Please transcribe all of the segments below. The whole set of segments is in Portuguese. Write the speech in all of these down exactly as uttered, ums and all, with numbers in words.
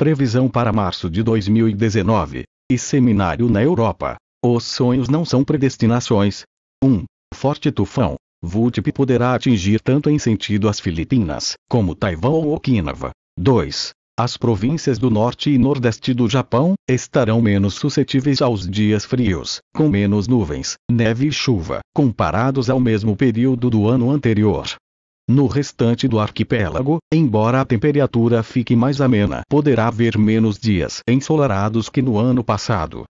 Previsão para março de dois mil e dezenove. E seminário na Europa. Os sonhos não são predestinações. um. Forte tufão. Vútipi poderá atingir tanto em sentido as Filipinas, como Taiwan ou Okinawa. dois. As províncias do norte e nordeste do Japão estarão menos suscetíveis aos dias frios, com menos nuvens, neve e chuva, comparados ao mesmo período do ano anterior. No restante do arquipélago, embora a temperatura fique mais amena, poderá haver menos dias ensolarados que no ano passado.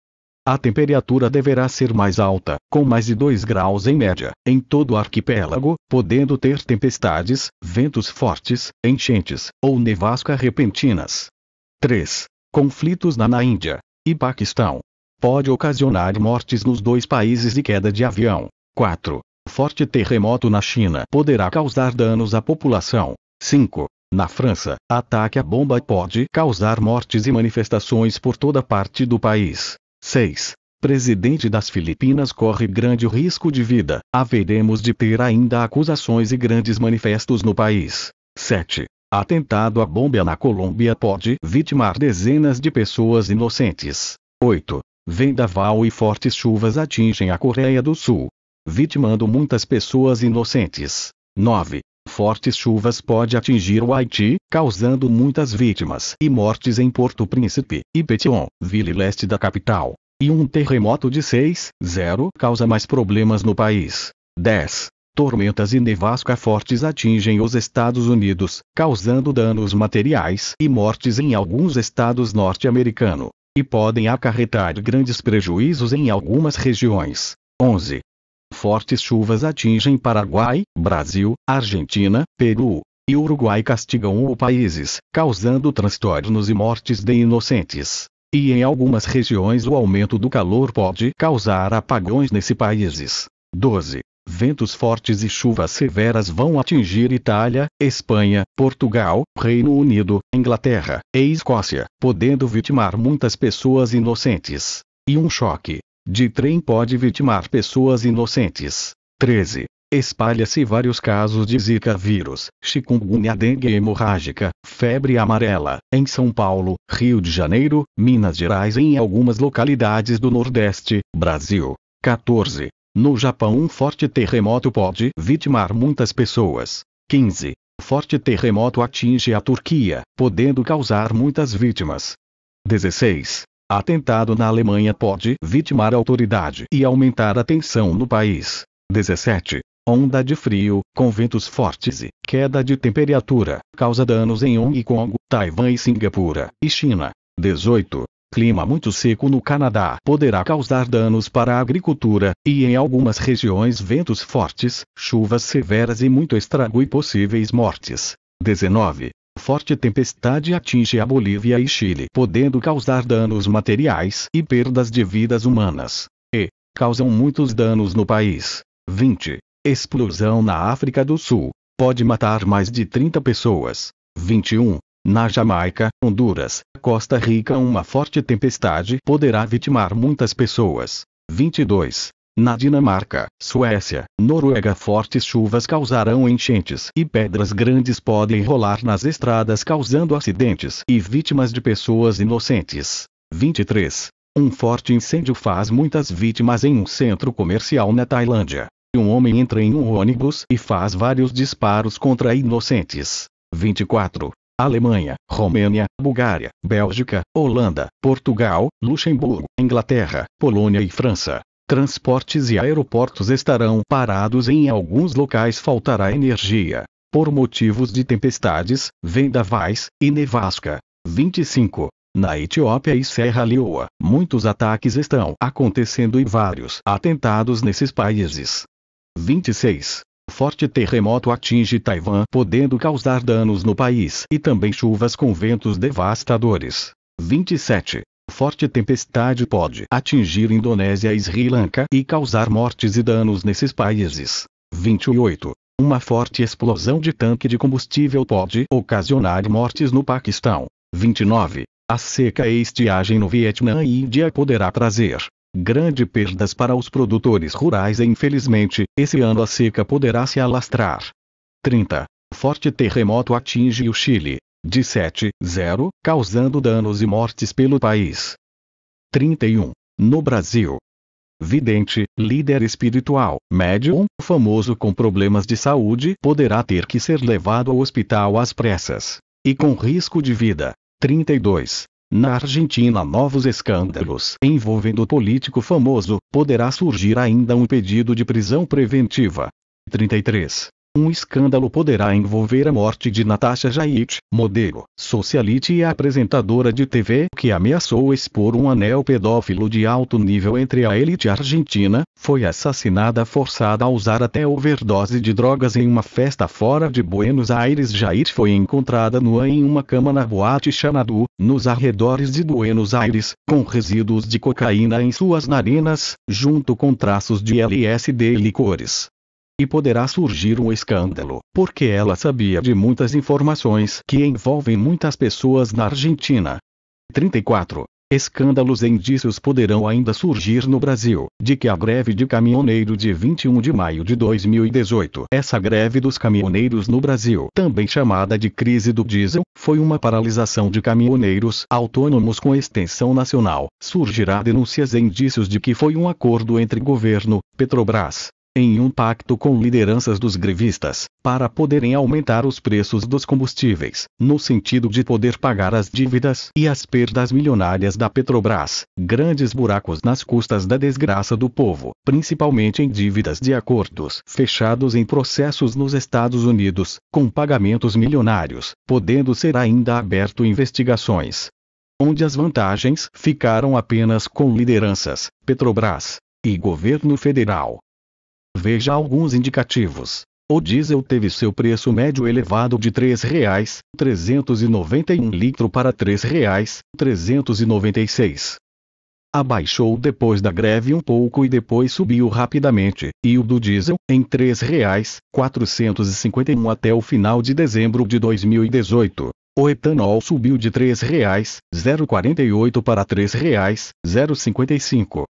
A temperatura deverá ser mais alta, com mais de dois graus em média, em todo o arquipélago, podendo ter tempestades, ventos fortes, enchentes, ou nevasca repentinas. três. Conflitos na, na Índia e Paquistão. Pode ocasionar mortes nos dois países e queda de avião. quatro. Forte terremoto na China poderá causar danos à população. cinco. Na França, ataque à bomba pode causar mortes e manifestações por toda parte do país. seis. Presidente das Filipinas corre grande risco de vida. Haveremos de ter ainda acusações e grandes manifestos no país. sete. Atentado à bomba na Colômbia pode vitimar dezenas de pessoas inocentes. oito. Vendaval e fortes chuvas atingem a Coreia do Sul, vitimando muitas pessoas inocentes. nove. Fortes chuvas pode atingir o Haiti, causando muitas vítimas e mortes em Porto Príncipe e Petion, vila e leste da capital. E um terremoto de seis vírgula zero causa mais problemas no país. dez. Tormentas e nevasca fortes atingem os Estados Unidos, causando danos materiais e mortes em alguns estados norte-americanos, e podem acarretar grandes prejuízos em algumas regiões. onze. Fortes chuvas atingem Paraguai, Brasil, Argentina, Peru e Uruguai, castigam os países, causando transtornos e mortes de inocentes. E em algumas regiões o aumento do calor pode causar apagões nesses países. doze. Ventos fortes e chuvas severas vão atingir Itália, Espanha, Portugal, Reino Unido, Inglaterra e Escócia, podendo vitimar muitas pessoas inocentes. E um choque de trem pode vitimar pessoas inocentes. treze. Espalha-se vários casos de Zika vírus, chikungunya, dengue hemorrágica, febre amarela, em São Paulo, Rio de Janeiro, Minas Gerais e em algumas localidades do Nordeste, Brasil. quatorze. No Japão, um forte terremoto pode vitimar muitas pessoas. quinze. Forte terremoto atinge a Turquia, podendo causar muitas vítimas. dezesseis. Atentado na Alemanha pode vitimar a autoridade e aumentar a tensão no país. dezessete. Onda de frio, com ventos fortes e queda de temperatura, causa danos em Hong Kong, Taiwan e Singapura, e China. dezoito. Clima muito seco no Canadá poderá causar danos para a agricultura, e em algumas regiões ventos fortes, chuvas severas e muito estrago e possíveis mortes. dezenove. Forte tempestade atinge a Bolívia e Chile, podendo causar danos materiais e perdas de vidas humanas, e causam muitos danos no país. vinte. Explosão na África do Sul pode matar mais de trinta pessoas. vinte e um. Na Jamaica, Honduras, Costa Rica, uma forte tempestade poderá vitimar muitas pessoas. vinte e dois. Na Dinamarca, Suécia, Noruega, fortes chuvas causarão enchentes e pedras grandes podem rolar nas estradas, causando acidentes e vítimas de pessoas inocentes. vinte e três. Um forte incêndio faz muitas vítimas em um centro comercial na Tailândia. Um homem entra em um ônibus e faz vários disparos contra inocentes. vinte e quatro. Alemanha, Romênia, Bulgária, Bélgica, Holanda, Portugal, Luxemburgo, Inglaterra, Polônia e França. Transportes e aeroportos estarão parados e em alguns locais faltará energia, por motivos de tempestades, vendavais e nevasca. vinte e cinco. Na Etiópia e Serra Leoa, muitos ataques estão acontecendo e vários atentados nesses países. vinte e seis. Forte terremoto atinge Taiwan, podendo causar danos no país e também chuvas com ventos devastadores. vinte e sete. Forte tempestade pode atingir Indonésia e Sri Lanka e causar mortes e danos nesses países. vinte e oito. Uma forte explosão de tanque de combustível pode ocasionar mortes no Paquistão. vinte e nove. A seca e estiagem no Vietnã e Índia poderá trazer grandes perdas para os produtores rurais e, infelizmente, esse ano a seca poderá se alastrar. trinta. Forte terremoto atinge o Chile. de sete a zero, causando danos e mortes pelo país. trinta e um. No Brasil. Vidente, líder espiritual, médium, famoso com problemas de saúde, poderá ter que ser levado ao hospital às pressas. E com risco de vida. trinta e dois. Na Argentina, novos escândalos envolvendo político famoso, poderá surgir ainda um pedido de prisão preventiva. trinta e três. Um escândalo poderá envolver a morte de Natasha Jaite, modelo, socialite e apresentadora de T V, que ameaçou expor um anel pedófilo de alto nível entre a elite argentina, foi assassinada forçada a usar até overdose de drogas em uma festa fora de Buenos Aires. Jaite foi encontrada nua em uma cama na boate Chanadu, nos arredores de Buenos Aires, com resíduos de cocaína em suas narinas, junto com traços de L S D e licores. E poderá surgir um escândalo, porque ela sabia de muitas informações que envolvem muitas pessoas na Argentina. trinta e quatro. Escândalos e indícios poderão ainda surgir no Brasil, de que a greve de caminhoneiro de vinte e um de maio de dois mil e dezoito, essa greve dos caminhoneiros no Brasil, também chamada de crise do diesel, foi uma paralisação de caminhoneiros autônomos com extensão nacional, surgirá denúncias e indícios de que foi um acordo entre governo, Petrobras, em um pacto com lideranças dos grevistas, para poderem aumentar os preços dos combustíveis, no sentido de poder pagar as dívidas e as perdas milionárias da Petrobras, grandes buracos nas custas da desgraça do povo, principalmente em dívidas de acordos fechados em processos nos Estados Unidos, com pagamentos milionários, podendo ser ainda aberto investigações, onde as vantagens ficaram apenas com lideranças, Petrobras e governo federal. Veja alguns indicativos. O diesel teve seu preço médio elevado de três reais e trezentos e noventa e um litro para três reais e trezentos e noventa e seis. Abaixou depois da greve um pouco e depois subiu rapidamente, e o do diesel, em três reais e quatrocentos e cinquenta e um até o final de dezembro de dois mil e dezoito. O etanol subiu de três reais e quarenta e oito para três reais e cinquenta e cinco.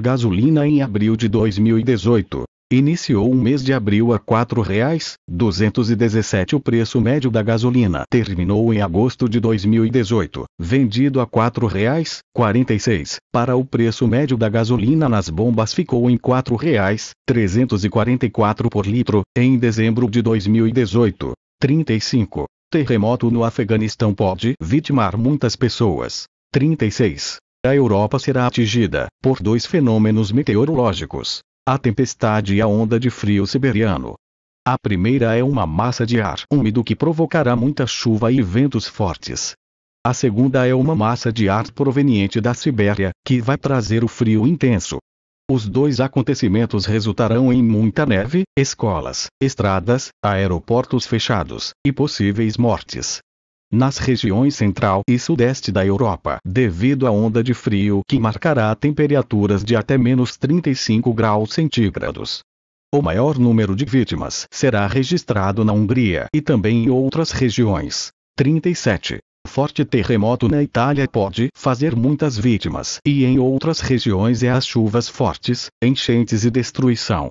Gasolina em abril de dois mil e dezoito. Iniciou o mês de abril a quatro reais e duzentos e dezessete o preço médio da gasolina. Terminou em agosto de dois mil e dezoito, vendido a quatro reais e quarenta e seis. Para o preço médio da gasolina nas bombas ficou em quatro reais e trezentos e quarenta e quatro por litro, em dezembro de dois mil e dezoito. trinta e cinco. Terremoto no Afeganistão pode vitimar muitas pessoas. trinta e seis. A Europa será atingida por dois fenômenos meteorológicos. A tempestade e a onda de frio siberiano. A primeira é uma massa de ar úmido que provocará muita chuva e ventos fortes. A segunda é uma massa de ar proveniente da Sibéria, que vai trazer o frio intenso. Os dois acontecimentos resultarão em muita neve, escolas, estradas, aeroportos fechados, e possíveis mortes. Nas regiões central e sudeste da Europa, devido à onda de frio que marcará temperaturas de até menos trinta e cinco graus centígrados. O maior número de vítimas será registrado na Hungria e também em outras regiões. trinta e sete. Forte terremoto na Itália pode fazer muitas vítimas e em outras regiões é as chuvas fortes, enchentes e destruição.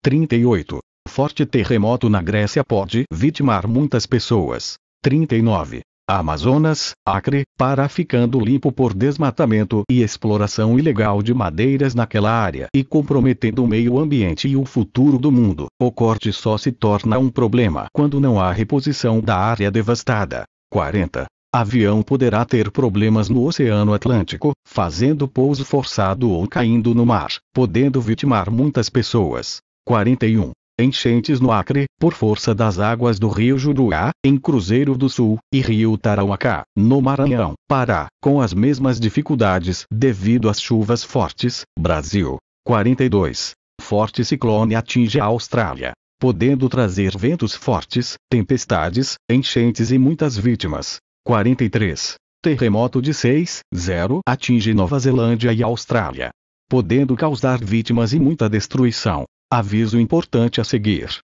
trinta e oito. Forte terremoto na Grécia pode vitimar muitas pessoas. trinta e nove. Amazonas, Acre, Pará ficando limpo por desmatamento e exploração ilegal de madeiras naquela área e comprometendo o meio ambiente e o futuro do mundo. O corte só se torna um problema quando não há reposição da área devastada. quarenta. Avião poderá ter problemas no Oceano Atlântico, fazendo pouso forçado ou caindo no mar, podendo vitimar muitas pessoas. quarenta e um. Enchentes no Acre, por força das águas do rio Juruá, em Cruzeiro do Sul, e rio Tarauacá, no Maranhão, Pará, com as mesmas dificuldades devido às chuvas fortes, Brasil. quarenta e dois. Forte ciclone atinge a Austrália, podendo trazer ventos fortes, tempestades, enchentes e muitas vítimas. quarenta e três. Terremoto de seis a zero atinge Nova Zelândia e Austrália, podendo causar vítimas e muita destruição. Aviso importante a seguir.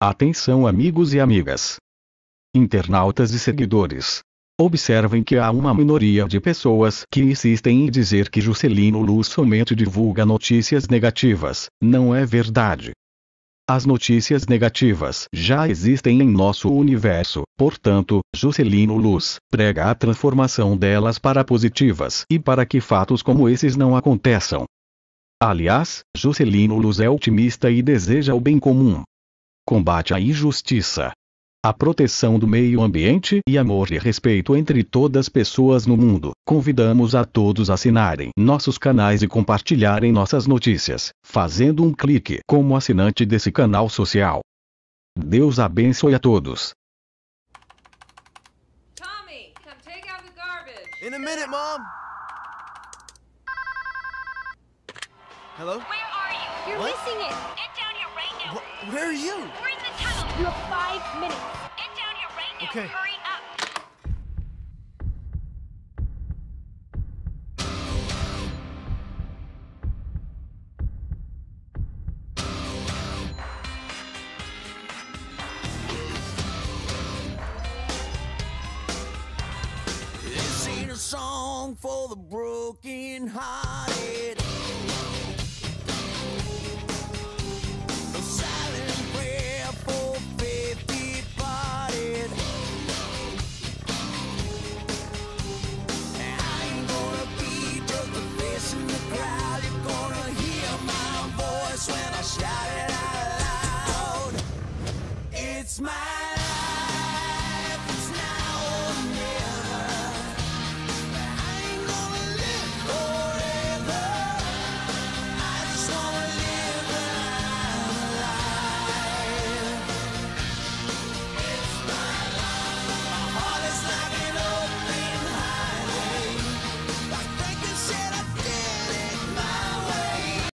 Atenção amigos e amigas, internautas e seguidores. Observem que há uma minoria de pessoas que insistem em dizer que Jucelino Luz somente divulga notícias negativas. Não é verdade. As notícias negativas já existem em nosso universo, portanto, Jucelino Luz prega a transformação delas para positivas e para que fatos como esses não aconteçam. Aliás, Jucelino Luz é otimista e deseja o bem comum. Combate à injustiça, a proteção do meio ambiente e amor e respeito entre todas as pessoas no mundo. Convidamos a todos a assinarem nossos canais e compartilharem nossas notícias, fazendo um clique como assinante desse canal social. Deus abençoe a todos. Tommy, come take out the garbage. In a minute, Mom. Hello? Where are you? You're What? missing it. Get down here right now. Wh- where are you? We're in the tunnel. You have five minutes. Get down here right now. Okay. Hurry up. This ain't a song for the broken hearted. Smile.